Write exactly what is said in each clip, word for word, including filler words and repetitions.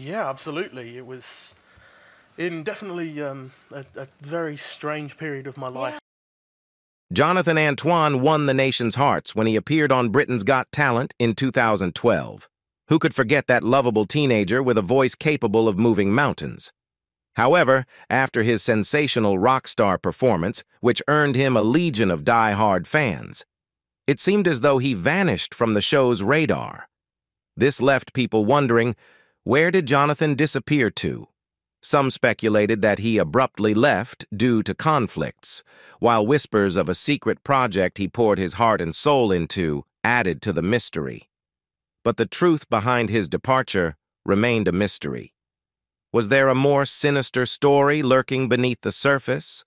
Yeah, absolutely. It was in definitely um, a, a very strange period of my life. Yeah. Jonathan Antoine won the nation's hearts when he appeared on Britain's Got Talent in two thousand twelve. Who could forget that lovable teenager with a voice capable of moving mountains? However, after his sensational rock star performance, which earned him a legion of die-hard fans, it seemed as though he vanished from the show's radar. This left people wondering, where did Jonathan disappear to? Some speculated that he abruptly left due to conflicts, while whispers of a secret project he poured his heart and soul into added to the mystery. But the truth behind his departure remained a mystery. Was there a more sinister story lurking beneath the surface?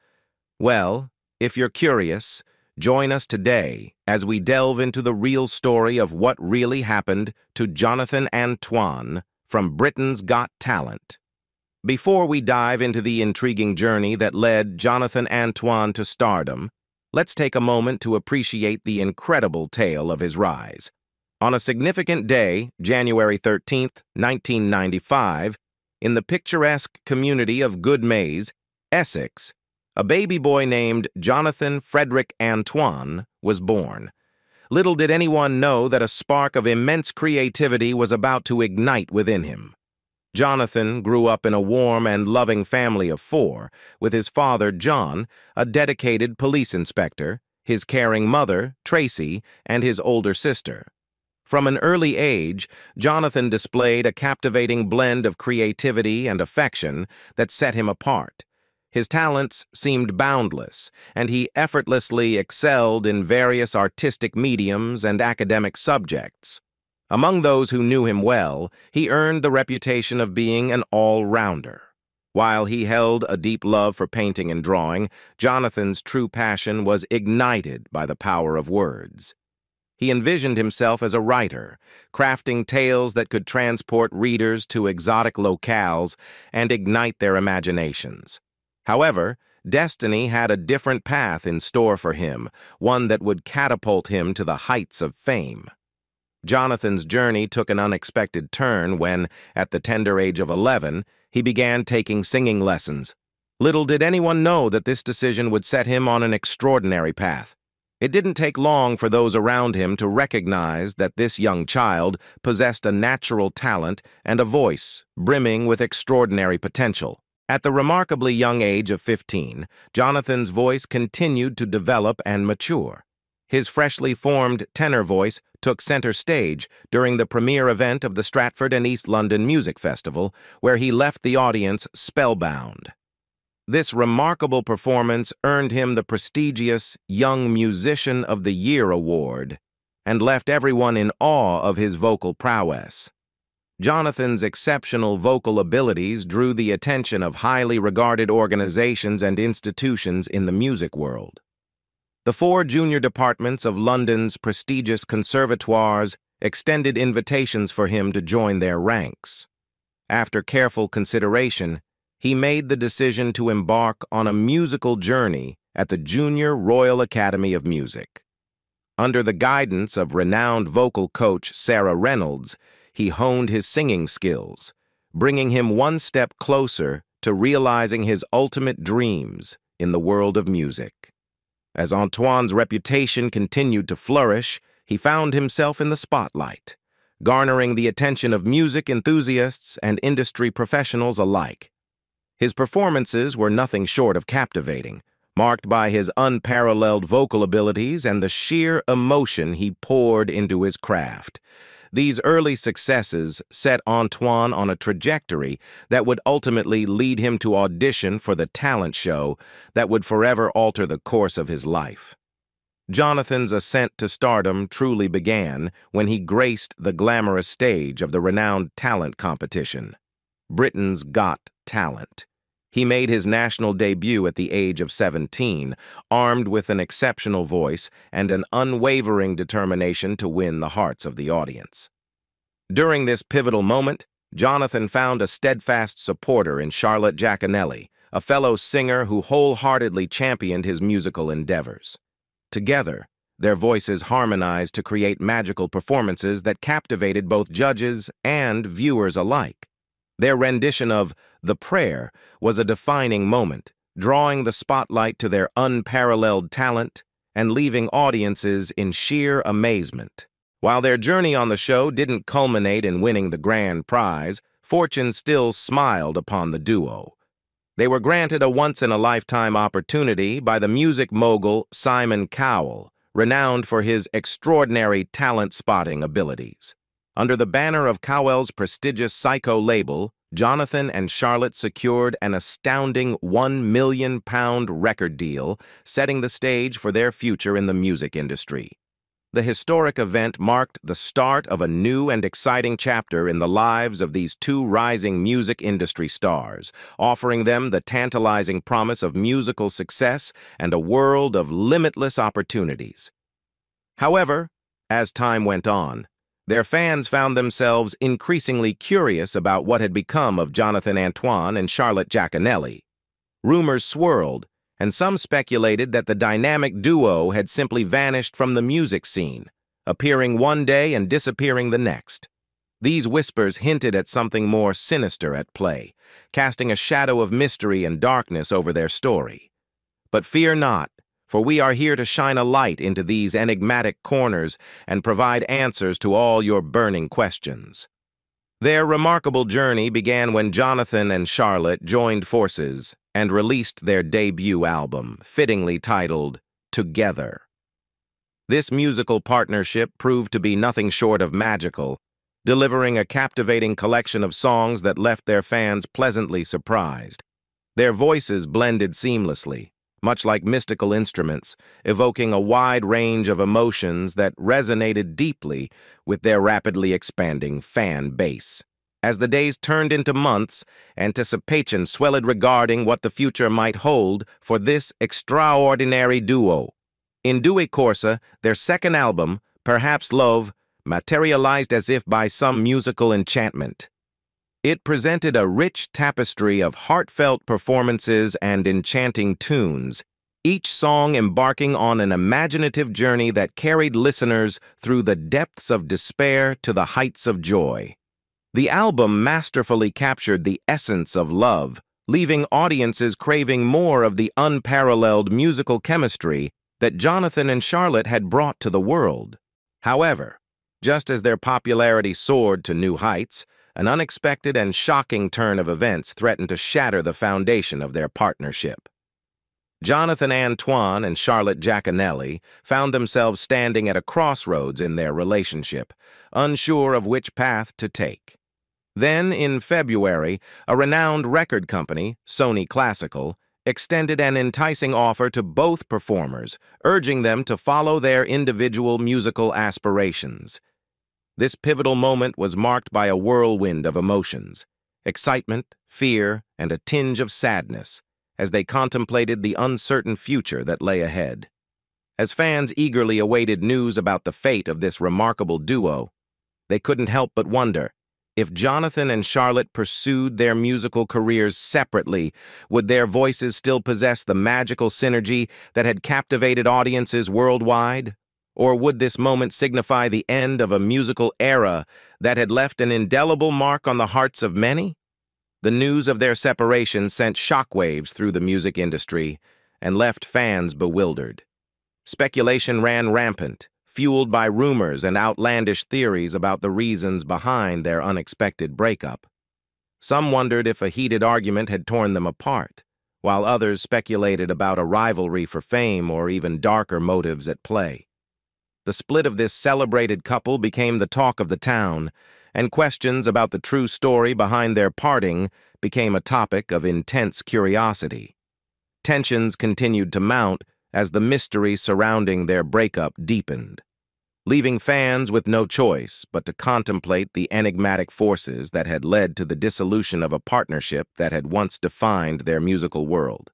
Well, if you're curious, join us today as we delve into the real story of what really happened to Jonathan Antoine from Britain's Got Talent. Before we dive into the intriguing journey that led Jonathan Antoine to stardom, let's take a moment to appreciate the incredible tale of his rise. On a significant day, January thirteenth, nineteen ninety-five, in the picturesque community of Goodmayes, Essex, a baby boy named Jonathan Frederick Antoine was born. Little did anyone know that a spark of immense creativity was about to ignite within him. Jonathan grew up in a warm and loving family of four, with his father, John, a dedicated police inspector, his caring mother, Tracy, and his older sister. From an early age, Jonathan displayed a captivating blend of creativity and affection that set him apart. His talents seemed boundless, and he effortlessly excelled in various artistic mediums and academic subjects. Among those who knew him well, he earned the reputation of being an all-rounder. While he held a deep love for painting and drawing, Jonathan's true passion was ignited by the power of words. He envisioned himself as a writer, crafting tales that could transport readers to exotic locales and ignite their imaginations. However, destiny had a different path in store for him, one that would catapult him to the heights of fame. Jonathan's journey took an unexpected turn when, at the tender age of eleven, he began taking singing lessons. Little did anyone know that this decision would set him on an extraordinary path. It didn't take long for those around him to recognize that this young child possessed a natural talent and a voice brimming with extraordinary potential. At the remarkably young age of fifteen, Jonathan's voice continued to develop and mature. His freshly formed tenor voice took center stage during the premiere event of the Stratford and East London Music Festival, where he left the audience spellbound. This remarkable performance earned him the prestigious Young Musician of the Year award and left everyone in awe of his vocal prowess. Jonathan's exceptional vocal abilities drew the attention of highly regarded organizations and institutions in the music world. The four junior departments of London's prestigious conservatoires extended invitations for him to join their ranks. After careful consideration, he made the decision to embark on a musical journey at the Junior Royal Academy of Music. Under the guidance of renowned vocal coach Sarah Reynolds, he honed his singing skills, bringing him one step closer to realizing his ultimate dreams in the world of music. As Antoine's reputation continued to flourish, he found himself in the spotlight, garnering the attention of music enthusiasts and industry professionals alike. His performances were nothing short of captivating, marked by his unparalleled vocal abilities and the sheer emotion he poured into his craft. These early successes set Antoine on a trajectory that would ultimately lead him to audition for the talent show that would forever alter the course of his life. Jonathan's ascent to stardom truly began when he graced the glamorous stage of the renowned talent competition, Britain's Got Talent. He made his national debut at the age of seventeen, armed with an exceptional voice and an unwavering determination to win the hearts of the audience. During this pivotal moment, Jonathan found a steadfast supporter in Charlotte Jaconelli, a fellow singer who wholeheartedly championed his musical endeavors. Together, their voices harmonized to create magical performances that captivated both judges and viewers alike. Their rendition of The Prayer was a defining moment, drawing the spotlight to their unparalleled talent and leaving audiences in sheer amazement. While their journey on the show didn't culminate in winning the grand prize, fortune still smiled upon the duo. They were granted a once-in-a-lifetime opportunity by the music mogul Simon Cowell, renowned for his extraordinary talent-spotting abilities. Under the banner of Cowell's prestigious Psycho label, Jonathan and Charlotte secured an astounding one million pounds record deal, setting the stage for their future in the music industry. The historic event marked the start of a new and exciting chapter in the lives of these two rising music industry stars, offering them the tantalizing promise of musical success and a world of limitless opportunities. However, as time went on, their fans found themselves increasingly curious about what had become of Jonathan Antoine and Charlotte Jaconelli. Rumors swirled, and some speculated that the dynamic duo had simply vanished from the music scene, appearing one day and disappearing the next. These whispers hinted at something more sinister at play, casting a shadow of mystery and darkness over their story. But fear not, for we are here to shine a light into these enigmatic corners and provide answers to all your burning questions. Their remarkable journey began when Jonathan and Charlotte joined forces and released their debut album, fittingly titled Together. This musical partnership proved to be nothing short of magical, delivering a captivating collection of songs that left their fans pleasantly surprised. Their voices blended seamlessly, much like mystical instruments, evoking a wide range of emotions that resonated deeply with their rapidly expanding fan base. As the days turned into months, anticipation swelled regarding what the future might hold for this extraordinary duo. In due course, their second album, Perhaps Love, materialized as if by some musical enchantment. It presented a rich tapestry of heartfelt performances and enchanting tunes, each song embarking on an imaginative journey that carried listeners through the depths of despair to the heights of joy. The album masterfully captured the essence of love, leaving audiences craving more of the unparalleled musical chemistry that Jonathan and Charlotte had brought to the world. However, just as their popularity soared to new heights, an unexpected and shocking turn of events threatened to shatter the foundation of their partnership. Jonathan Antoine and Charlotte Jaconelli found themselves standing at a crossroads in their relationship, unsure of which path to take. Then, in February, a renowned record company, Sony Classical, extended an enticing offer to both performers, urging them to follow their individual musical aspirations. This pivotal moment was marked by a whirlwind of emotions, excitement, fear, and a tinge of sadness, as they contemplated the uncertain future that lay ahead. As fans eagerly awaited news about the fate of this remarkable duo, they couldn't help but wonder, if Jonathan and Charlotte pursued their musical careers separately, would their voices still possess the magical synergy that had captivated audiences worldwide? Or would this moment signify the end of a musical era that had left an indelible mark on the hearts of many? The news of their separation sent shockwaves through the music industry and left fans bewildered. Speculation ran rampant, fueled by rumors and outlandish theories about the reasons behind their unexpected breakup. Some wondered if a heated argument had torn them apart, while others speculated about a rivalry for fame or even darker motives at play. The split of this celebrated couple became the talk of the town, and questions about the true story behind their parting became a topic of intense curiosity. Tensions continued to mount as the mystery surrounding their breakup deepened, leaving fans with no choice but to contemplate the enigmatic forces that had led to the dissolution of a partnership that had once defined their musical world.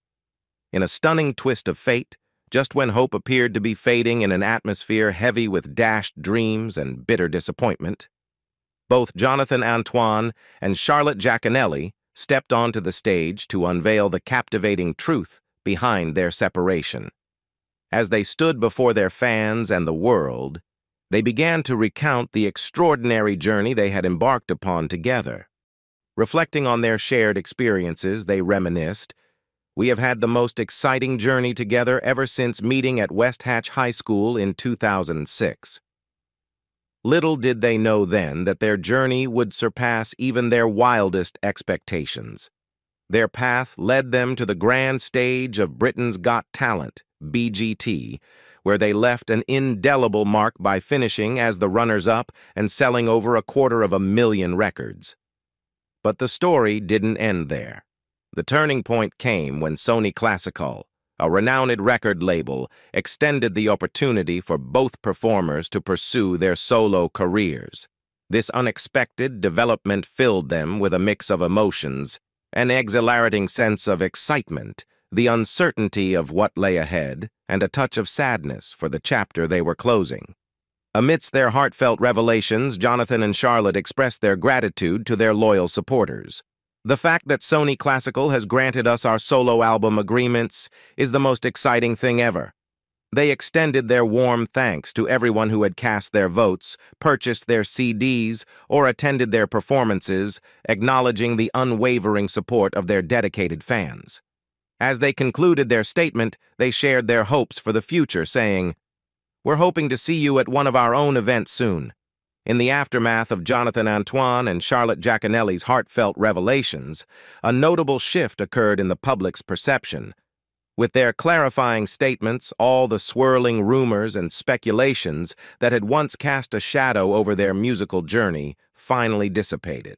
In a stunning twist of fate, just when hope appeared to be fading in an atmosphere heavy with dashed dreams and bitter disappointment, both Jonathan Antoine and Charlotte Jaconelli stepped onto the stage to unveil the captivating truth behind their separation. As they stood before their fans and the world, they began to recount the extraordinary journey they had embarked upon together. Reflecting on their shared experiences, they reminisced, "We have had the most exciting journey together ever since meeting at West Hatch High School in two thousand six. Little did they know then that their journey would surpass even their wildest expectations. Their path led them to the grand stage of Britain's Got Talent, B G T, where they left an indelible mark by finishing as the runners-up and selling over a quarter of a million records. But the story didn't end there. The turning point came when Sony Classical, a renowned record label, extended the opportunity for both performers to pursue their solo careers. This unexpected development filled them with a mix of emotions, an exhilarating sense of excitement, the uncertainty of what lay ahead, and a touch of sadness for the chapter they were closing. Amidst their heartfelt revelations, Jonathan and Charlotte expressed their gratitude to their loyal supporters. "The fact that Sony Classical has granted us our solo album agreements is the most exciting thing ever." They extended their warm thanks to everyone who had cast their votes, purchased their C Ds, or attended their performances, acknowledging the unwavering support of their dedicated fans. As they concluded their statement, they shared their hopes for the future, saying, "We're hoping to see you at one of our own events soon." In the aftermath of Jonathan Antoine and Charlotte Jaconelli's heartfelt revelations, a notable shift occurred in the public's perception. With their clarifying statements, all the swirling rumors and speculations that had once cast a shadow over their musical journey finally dissipated.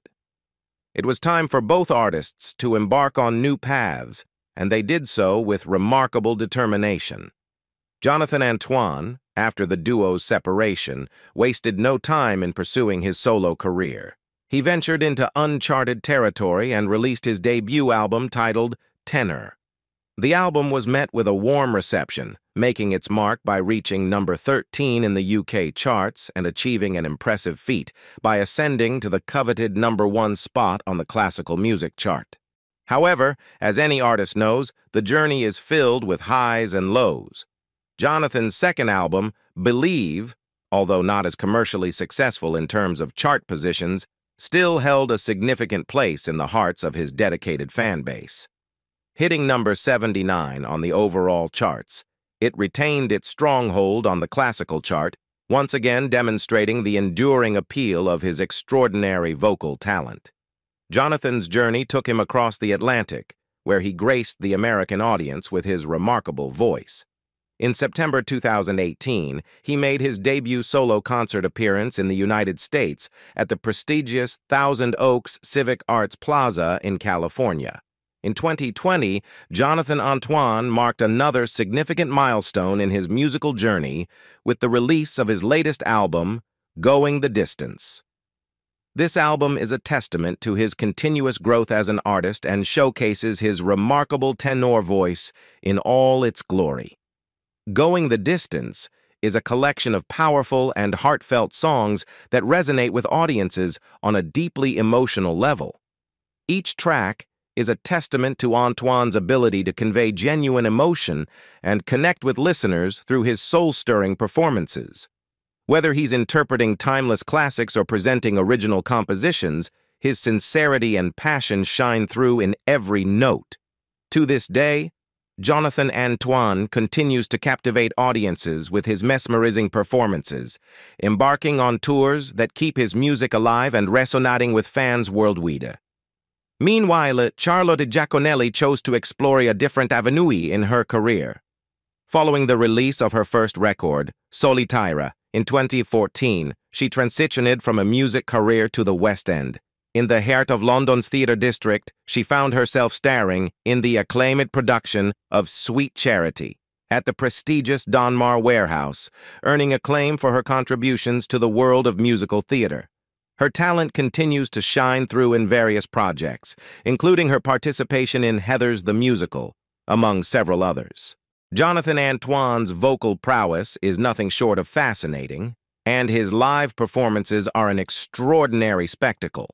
It was time for both artists to embark on new paths, and they did so with remarkable determination. Jonathan Antoine, after the duo's separation, wasted no time in pursuing his solo career. He ventured into uncharted territory and released his debut album titled Tenor. The album was met with a warm reception, making its mark by reaching number thirteen in the U K charts and achieving an impressive feat by ascending to the coveted number one spot on the classical music chart. However, as any artist knows, the journey is filled with highs and lows. Jonathan's second album, Believe, although not as commercially successful in terms of chart positions, still held a significant place in the hearts of his dedicated fan base. Hitting number seventy-nine on the overall charts, it retained its stronghold on the classical chart, once again demonstrating the enduring appeal of his extraordinary vocal talent. Jonathan's journey took him across the Atlantic, where he graced the American audience with his remarkable voice. In September two thousand eighteen, he made his debut solo concert appearance in the United States at the prestigious Thousand Oaks Civic Arts Plaza in California. In twenty twenty, Jonathan Antoine marked another significant milestone in his musical journey with the release of his latest album, Going the Distance. This album is a testament to his continuous growth as an artist and showcases his remarkable tenor voice in all its glory. Going the Distance is a collection of powerful and heartfelt songs that resonate with audiences on a deeply emotional level. Each track is a testament to Antoine's ability to convey genuine emotion and connect with listeners through his soul-stirring performances. Whether he's interpreting timeless classics or presenting original compositions, his sincerity and passion shine through in every note. To this day, Jonathan Antoine continues to captivate audiences with his mesmerizing performances, embarking on tours that keep his music alive and resonating with fans worldwide. Meanwhile, Charlotte Jaconelli chose to explore a different avenue in her career. Following the release of her first record, Solitaire, in twenty fourteen, she transitioned from a music career to the West End. In the heart of London's theatre district, she found herself starring in the acclaimed production of Sweet Charity at the prestigious Donmar Warehouse, earning acclaim for her contributions to the world of musical theatre. Her talent continues to shine through in various projects, including her participation in Heather's the Musical, among several others. Jonathan Antoine's vocal prowess is nothing short of fascinating, and his live performances are an extraordinary spectacle.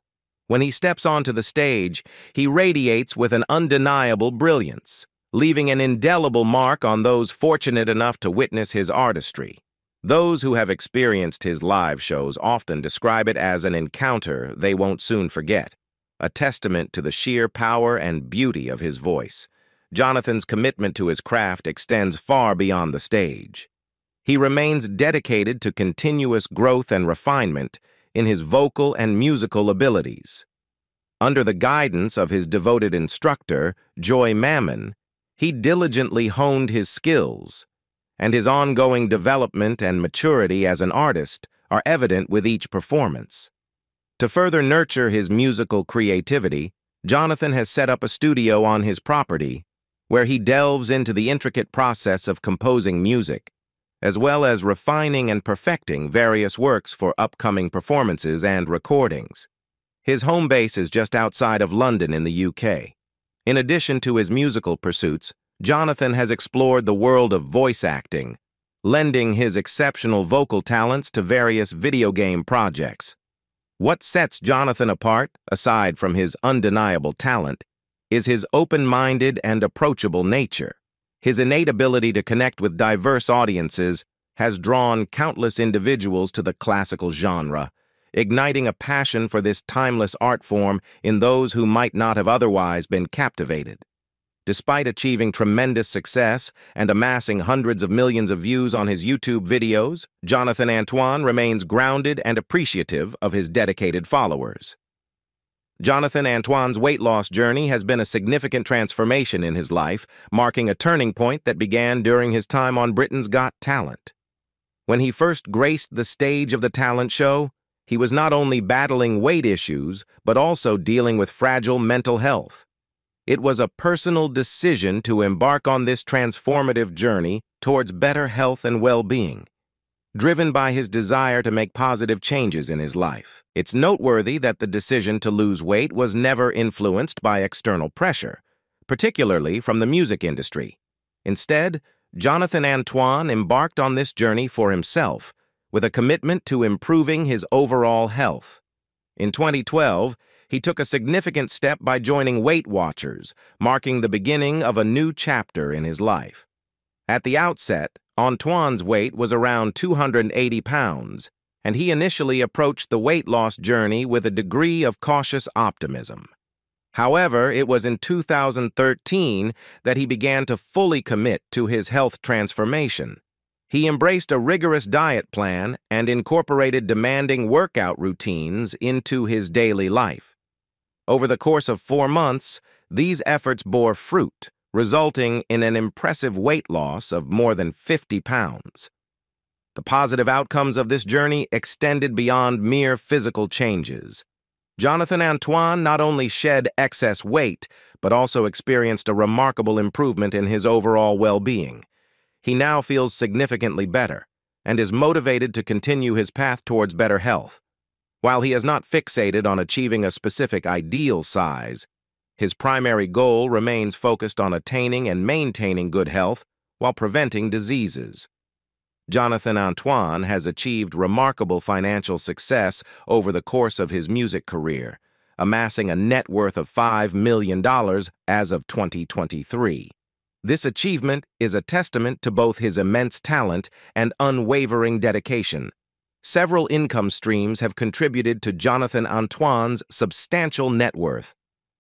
When he steps onto the stage, he radiates with an undeniable brilliance, leaving an indelible mark on those fortunate enough to witness his artistry. Those who have experienced his live shows often describe it as an encounter they won't soon forget, a testament to the sheer power and beauty of his voice. Jonathan's commitment to his craft extends far beyond the stage. He remains dedicated to continuous growth and refinement in his vocal and musical abilities. Under the guidance of his devoted instructor, Joy Mammon, he diligently honed his skills, and his ongoing development and maturity as an artist are evident with each performance. To further nurture his musical creativity, Jonathan has set up a studio on his property where he delves into the intricate process of composing music, as well as refining and perfecting various works for upcoming performances and recordings. His home base is just outside of London in the U K. In addition to his musical pursuits, Jonathan has explored the world of voice acting, lending his exceptional vocal talents to various video game projects. What sets Jonathan apart, aside from his undeniable talent, is his open-minded and approachable nature. His innate ability to connect with diverse audiences has drawn countless individuals to the classical genre, igniting a passion for this timeless art form in those who might not have otherwise been captivated. Despite achieving tremendous success and amassing hundreds of millions of views on his YouTube videos, Jonathan Antoine remains grounded and appreciative of his dedicated followers. Jonathan Antoine's weight loss journey has been a significant transformation in his life, marking a turning point that began during his time on Britain's Got Talent. When he first graced the stage of the talent show, he was not only battling weight issues, but also dealing with fragile mental health. It was a personal decision to embark on this transformative journey towards better health and well-being, driven by his desire to make positive changes in his life. It's noteworthy that the decision to lose weight was never influenced by external pressure, particularly from the music industry. Instead, Jonathan Antoine embarked on this journey for himself, with a commitment to improving his overall health. In twenty twelve, he took a significant step by joining Weight Watchers, marking the beginning of a new chapter in his life. At the outset, Antoine's weight was around two hundred eighty pounds, and he initially approached the weight loss journey with a degree of cautious optimism. However, it was in two thousand thirteen that he began to fully commit to his health transformation. He embraced a rigorous diet plan and incorporated demanding workout routines into his daily life. Over the course of four months, these efforts bore fruit, resulting in an impressive weight loss of more than fifty pounds. The positive outcomes of this journey extended beyond mere physical changes. Jonathan Antoine not only shed excess weight, but also experienced a remarkable improvement in his overall well-being. He now feels significantly better and is motivated to continue his path towards better health. While he is not fixated on achieving a specific ideal size, his primary goal remains focused on attaining and maintaining good health while preventing diseases. Jonathan Antoine has achieved remarkable financial success over the course of his music career, amassing a net worth of five million dollars as of twenty twenty-three. This achievement is a testament to both his immense talent and unwavering dedication. Several income streams have contributed to Jonathan Antoine's substantial net worth.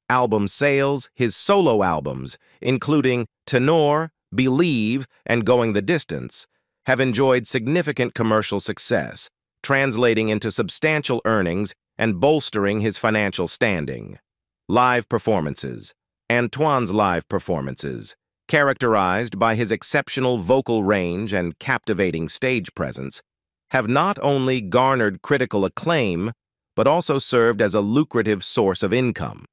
Album sales, his solo albums, including Tenor, Believe, and Going the Distance, have enjoyed significant commercial success, translating into substantial earnings and bolstering his financial standing. Live performances. Antoine's live performances, characterized by his exceptional vocal range and captivating stage presence, have not only garnered critical acclaim, but also served as a lucrative source of income.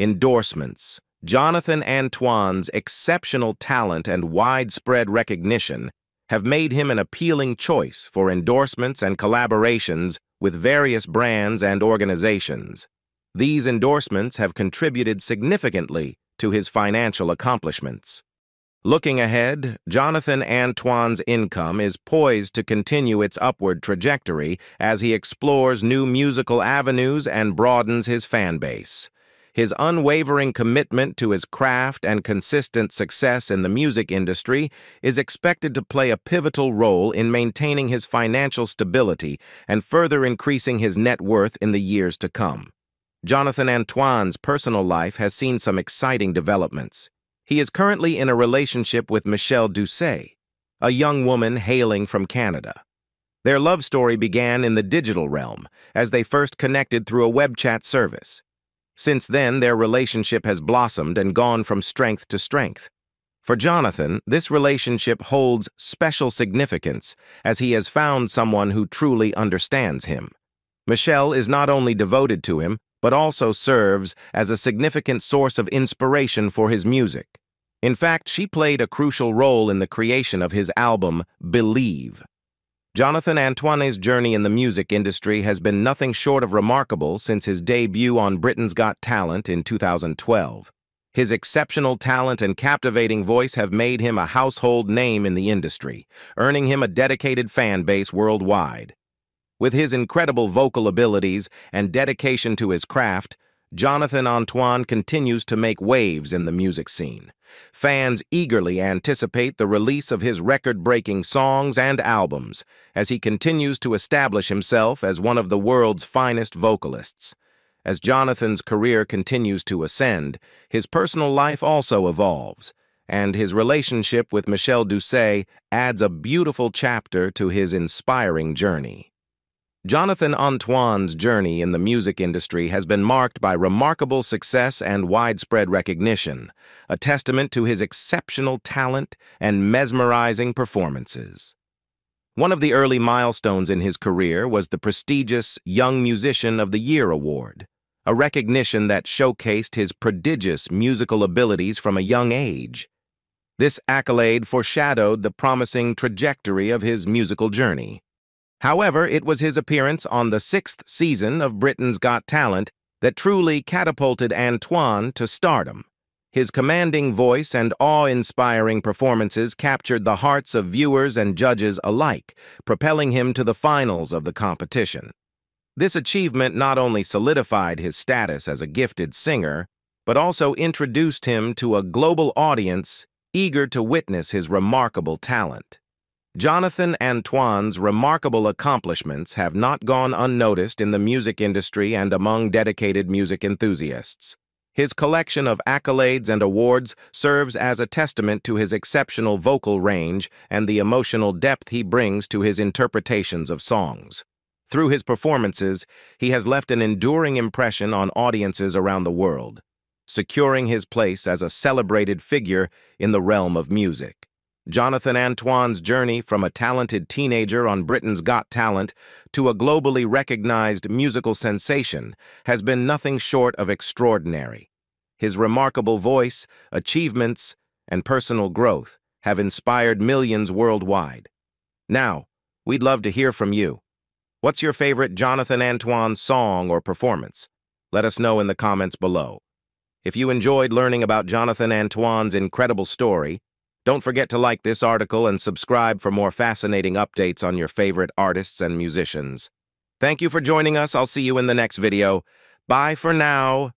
Endorsements. Jonathan Antoine's exceptional talent and widespread recognition have made him an appealing choice for endorsements and collaborations with various brands and organizations. These endorsements have contributed significantly to his financial accomplishments. Looking ahead, Jonathan Antoine's income is poised to continue its upward trajectory as he explores new musical avenues and broadens his fan base. His unwavering commitment to his craft and consistent success in the music industry is expected to play a pivotal role in maintaining his financial stability and further increasing his net worth in the years to come. Jonathan Antoine's personal life has seen some exciting developments. He is currently in a relationship with Michelle Doucet, a young woman hailing from Canada. Their love story began in the digital realm, as they first connected through a web chat service. Since then, their relationship has blossomed and gone from strength to strength. For Jonathan, this relationship holds special significance, as he has found someone who truly understands him. Michelle is not only devoted to him, but also serves as a significant source of inspiration for his music. In fact, she played a crucial role in the creation of his album, Believe. Jonathan Antoine's journey in the music industry has been nothing short of remarkable since his debut on Britain's Got Talent in two thousand twelve. His exceptional talent and captivating voice have made him a household name in the industry, earning him a dedicated fan base worldwide. With his incredible vocal abilities and dedication to his craft, Jonathan Antoine continues to make waves in the music scene. Fans eagerly anticipate the release of his record-breaking songs and albums as he continues to establish himself as one of the world's finest vocalists. As Jonathan's career continues to ascend, his personal life also evolves, and his relationship with Michelle Doucet adds a beautiful chapter to his inspiring journey. Jonathan Antoine's journey in the music industry has been marked by remarkable success and widespread recognition, a testament to his exceptional talent and mesmerizing performances. One of the early milestones in his career was the prestigious Young Musician of the Year Award, a recognition that showcased his prodigious musical abilities from a young age. This accolade foreshadowed the promising trajectory of his musical journey. However, it was his appearance on the sixth season of Britain's Got Talent that truly catapulted Antoine to stardom. His commanding voice and awe-inspiring performances captured the hearts of viewers and judges alike, propelling him to the finals of the competition. This achievement not only solidified his status as a gifted singer, but also introduced him to a global audience eager to witness his remarkable talent. Jonathan Antoine's remarkable accomplishments have not gone unnoticed in the music industry and among dedicated music enthusiasts. His collection of accolades and awards serves as a testament to his exceptional vocal range and the emotional depth he brings to his interpretations of songs. Through his performances, he has left an enduring impression on audiences around the world, securing his place as a celebrated figure in the realm of music. Jonathan Antoine's journey from a talented teenager on Britain's Got Talent to a globally recognized musical sensation has been nothing short of extraordinary. His remarkable voice, achievements, and personal growth have inspired millions worldwide. Now, we'd love to hear from you. What's your favorite Jonathan Antoine song or performance? Let us know in the comments below. If you enjoyed learning about Jonathan Antoine's incredible story, don't forget to like this article and subscribe for more fascinating updates on your favorite artists and musicians. Thank you for joining us. I'll see you in the next video. Bye for now.